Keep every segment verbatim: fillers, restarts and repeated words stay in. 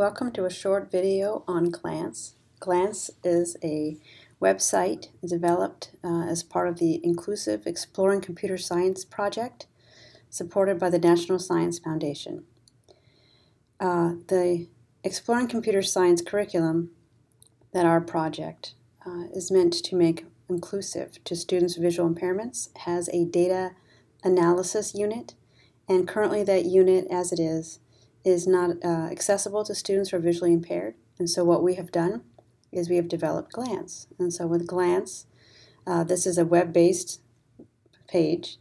Welcome to a short video on Glance. Glance is a website developed uh, as part of the Inclusive Exploring Computer Science project supported by the National Science Foundation. Uh, the Exploring Computer Science curriculum that our project uh, is meant to make inclusive to students with visual impairments has a data analysis unit, and currently that unit as it is is not uh, accessible to students who are visually impaired. And so what we have done is we have developed Glance. And so with Glance, uh, this is a web-based page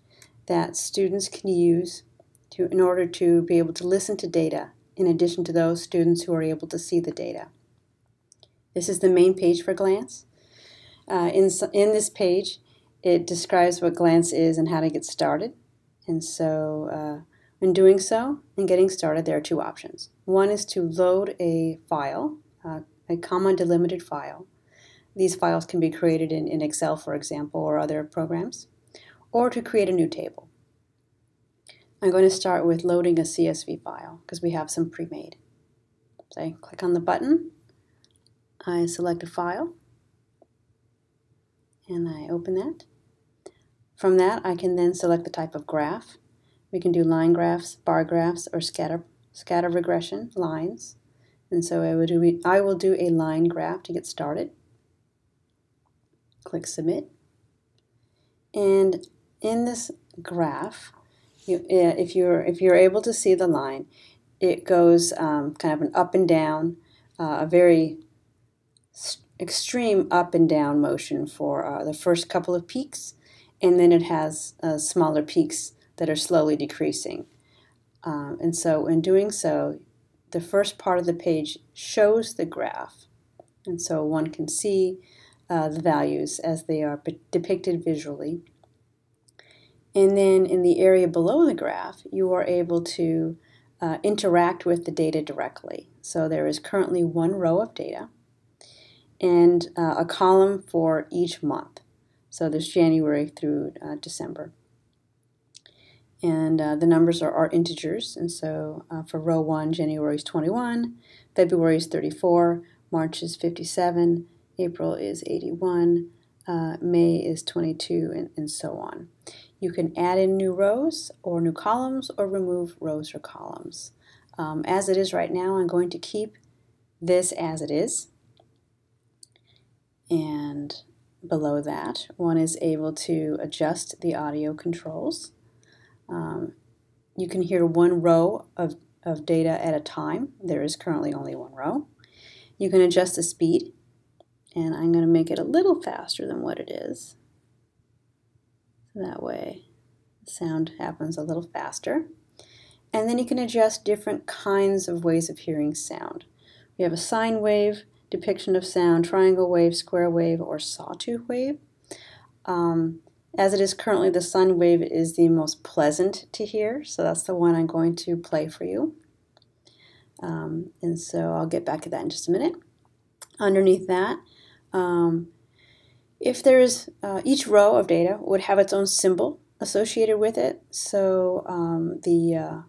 that students can use to, in order to be able to listen to data, in addition to those students who are able to see the data. This is the main page for Glance. Uh, in, in this page, it describes what Glance is and how to get started. And so uh, when doing so and getting started, there are two options. One is to load a file, uh, a comma delimited file. These files can be created in, in Excel, for example, or other programs, or to create a new table. I'm going to start with loading a C S V file because we have some pre-made. So I click on the button, I select a file, and I open that. From that, I can then select the type of graph. We can do line graphs, bar graphs, or scatter, scatter regression lines. And so I will, do, I will do a line graph to get started. Click Submit. And in this graph, you, if, you're, if you're able to see the line, it goes um, kind of an up and down, uh, a very extreme up and down motion for uh, the first couple of peaks, and then it has uh, smaller peaks that are slowly decreasing. Um, and so in doing so, the first part of the page shows the graph, and so one can see uh, the values as they are depicted visually. And then in the area below the graph, you are able to uh, interact with the data directly. So there is currently one row of data and uh, a column for each month. So there's January through uh, December. And uh, the numbers are, are integers, and so uh, for row one, January is twenty-one, February is thirty-four, March is fifty-seven, April is eighty-one, uh, May is twenty-two, and, and so on. You can add in new rows or new columns or remove rows or columns. Um, as it is right now, I'm going to keep this as it is. And below that, one is able to adjust the audio controls. Um, you can hear one row of, of data at a time. There is currently only one row. You can adjust the speed, and I'm going to make it a little faster than what it is. So that way the sound happens a little faster. And then you can adjust different kinds of ways of hearing sound. We have a sine wave, depiction of sound, triangle wave, square wave, or sawtooth wave. Um, As it is currently, the sine wave is the most pleasant to hear, so that's the one I'm going to play for you. Um, and so I'll get back to that in just a minute. Underneath that, um, if there is, uh, each row of data would have its own symbol associated with it. So um, the, uh,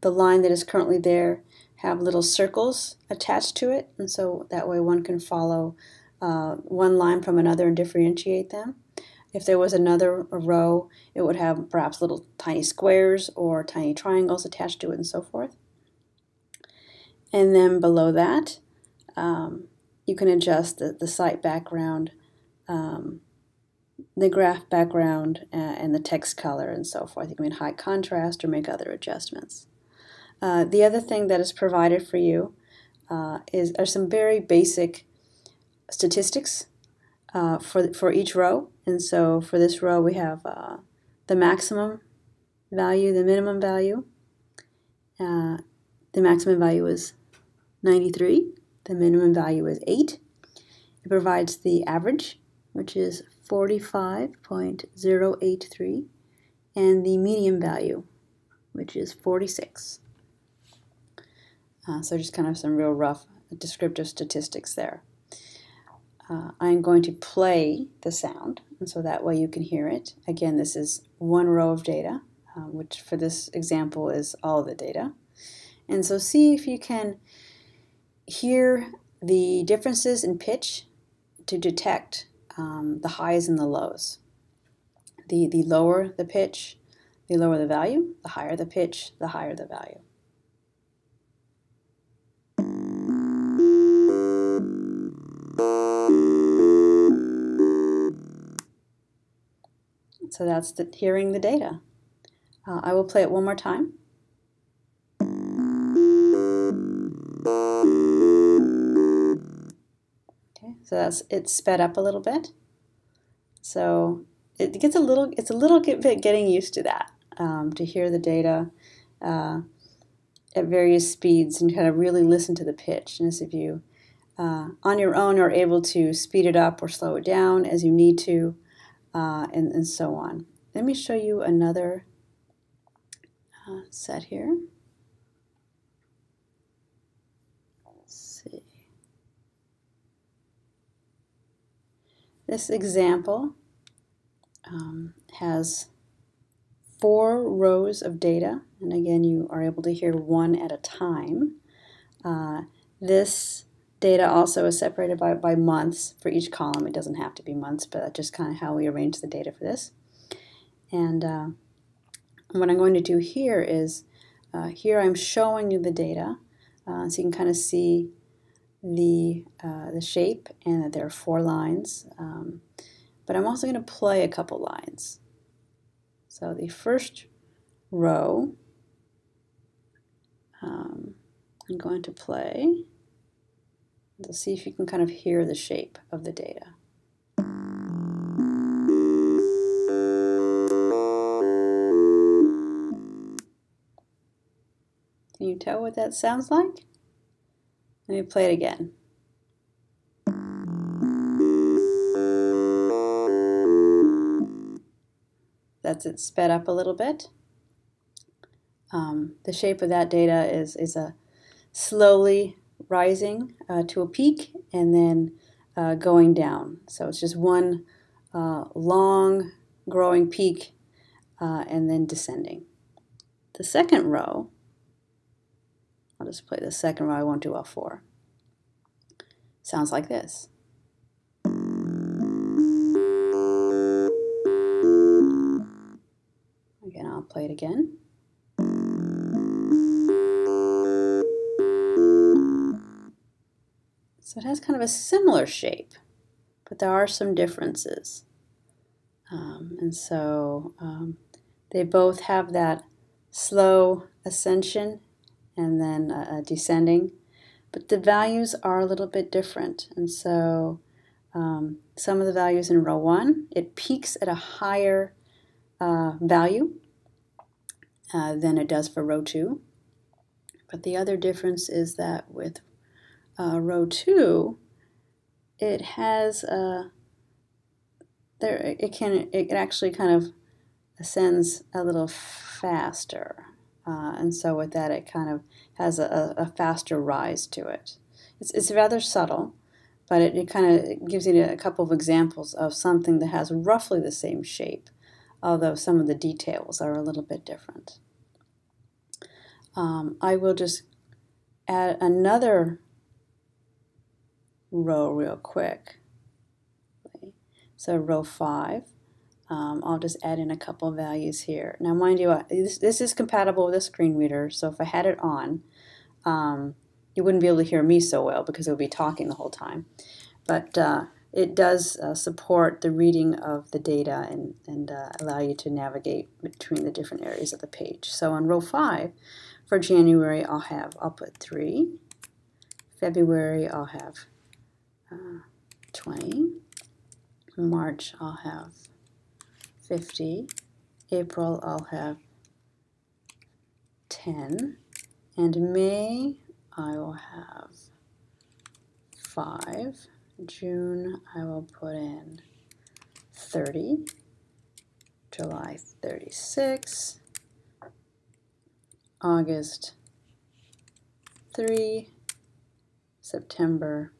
the line that is currently there have little circles attached to it, and so that way one can follow uh, one line from another and differentiate them. If there was another row, it would have perhaps little tiny squares or tiny triangles attached to it and so forth. And then below that, um, you can adjust the, the site background, um, the graph background, uh, and the text color and so forth. You can make high contrast or make other adjustments. Uh, the other thing that is provided for you uh, is are some very basic statistics Uh, for, for each row. And so for this row we have uh, the maximum value, the minimum value. Uh, the maximum value is ninety-three, the minimum value is eight. It provides the average, which is forty-five point zero eight three, and the median value, which is forty-six. Uh, so just kind of some real rough descriptive statistics there. Uh, I'm going to play the sound, and so that way you can hear it. Again, this is one row of data, uh, which for this example is all the data. And so see if you can here the differences in pitch to detect um, the highs and the lows. The, the lower the pitch, the lower the value, the higher the pitch, the higher the value. So that's the, hearing the data. Uh, I will play it one more time. Okay, so that's it's sped up a little bit. So it gets a little, it's a little bit getting used to that, um, to hear the data uh, at various speeds and kind of really listen to the pitch. And as if you, uh, on your own, are able to speed it up or slow it down as you need to, uh, and, and so on. Let me show you another uh, set here. Let's see. This example Um, has four rows of data, and again you are able to hear one at a time. Uh, this data also is separated by, by months for each column. It doesn't have to be months, but that's just kind of how we arrange the data for this. And uh, what I'm going to do here is, uh, here I'm showing you the data, uh, so you can kind of see the, uh, the shape and that there are four lines. Um, But I'm also going to play a couple lines. So the first row, um, I'm going to play. You'll see if you can kind of hear the shape of the data. Can you tell what that sounds like? Let me play it again. That's it sped up a little bit. Um, the shape of that data is, is a slowly rising uh, to a peak and then uh, going down. So it's just one uh, long growing peak uh, and then descending. The second row, I'll just play the second row, I won't do all four. Sounds like this. I'll play it again. So it has kind of a similar shape, but there are some differences. Um, and so um, they both have that slow ascension and then uh, descending, but the values are a little bit different. And so um, some of the values in row one, it peaks at a higher uh, value Uh, than it does for row two. But the other difference is that with uh, row two, it has a, there it can it actually kind of ascends a little faster, uh, and so with that it kind of has a, a faster rise to it. It's it's rather subtle, but it, it kind of gives you a couple of examples of something that has roughly the same shape, although some of the details are a little bit different. Um, I will just add another row real quick. So row five, um, I'll just add in a couple of values here. Now mind you, I, this, this is compatible with a screen reader, so if I had it on, um, you wouldn't be able to hear me so well because it would be talking the whole time. But uh, it does uh, support the reading of the data and, and uh, allow you to navigate between the different areas of the page. So on row five, for January, I'll have, I'll put three. February, I'll have uh, twenty. March, I'll have fifty. April, I'll have ten. And May, I will have five. June, I will put in thirty, July thirty-six, August three, September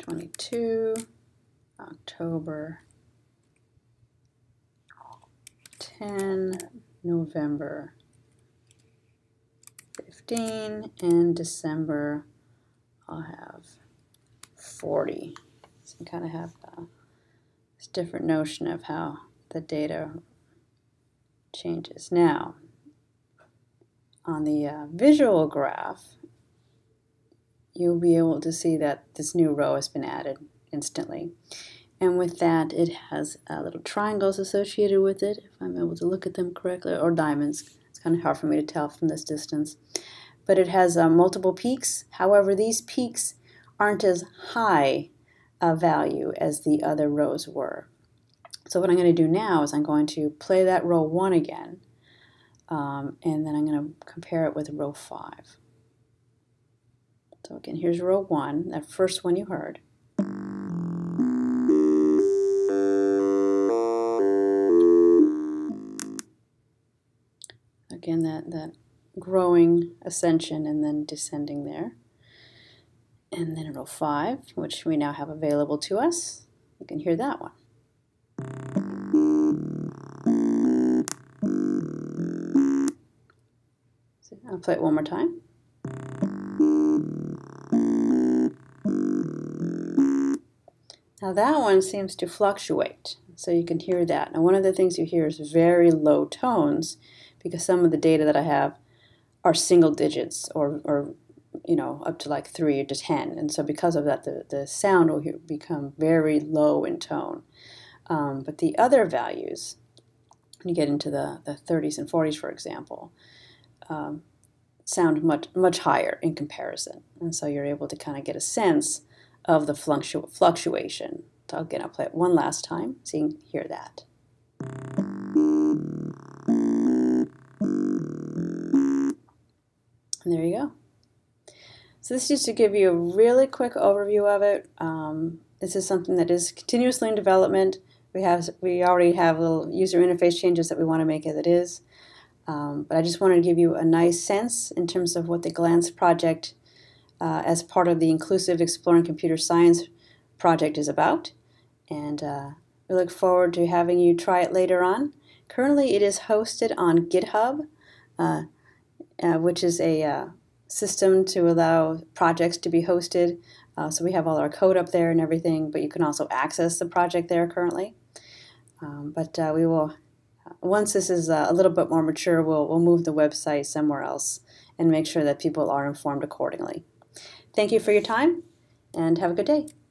twenty-two, October ten, November fifteen, and December I'll have forty. So you kind of have a, this different notion of how the data changes. Now, on the uh, visual graph, you'll be able to see that this new row has been added instantly. And with that, it has uh, little triangles associated with it, if I'm able to look at them correctly, or diamonds. It's kind of hard for me to tell from this distance. But it has uh, multiple peaks. However, these peaks aren't as high a value as the other rows were. So what I'm going to do now is I'm going to play that row one again, um, and then I'm going to compare it with row five. So again, here's row one, that first one you heard. Again, that, that growing ascension and then descending there. And then row five, which we now have available to us. You can hear that one. So I'll play it one more time. Now that one seems to fluctuate, so you can hear that. Now one of the things you hear is very low tones, because some of the data that I have are single digits, or, or you know, up to like three to ten, and so because of that, the, the sound will hear, become very low in tone. Um, but the other values, when you get into the, the thirties and forties, for example, um, sound much, much higher in comparison, and so you're able to kind of get a sense of the fluctu fluctuation. So again, I'll play it one last time so you can hear that. And there you go. So this is just to give you a really quick overview of it. Um, this is something that is continuously in development. We have we already have little user interface changes that we want to make as it is. Um, but I just wanted to give you a nice sense in terms of what the Glance project Uh, as part of the Inclusive Exploring Computer Science project is about, and uh, we look forward to having you try it later on. Currently it is hosted on GitHub, uh, uh, which is a uh, system to allow projects to be hosted, uh, so we have all our code up there and everything, but you can also access the project there currently. Um, but uh, we will, once this is uh, a little bit more mature, we'll, we'll move the website somewhere else and make sure that people are informed accordingly. Thank you for your time, and have a good day.